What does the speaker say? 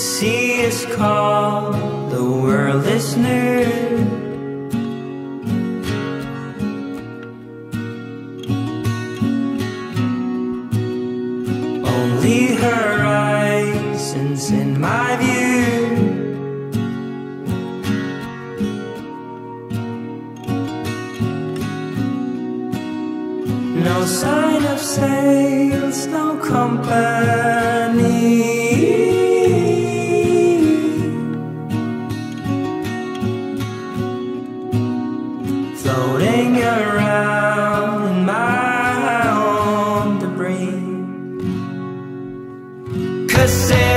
sea is calm, the world is new. Only horizons in my view. No sign of sails, no company. Floating around in my own debris. 'Cause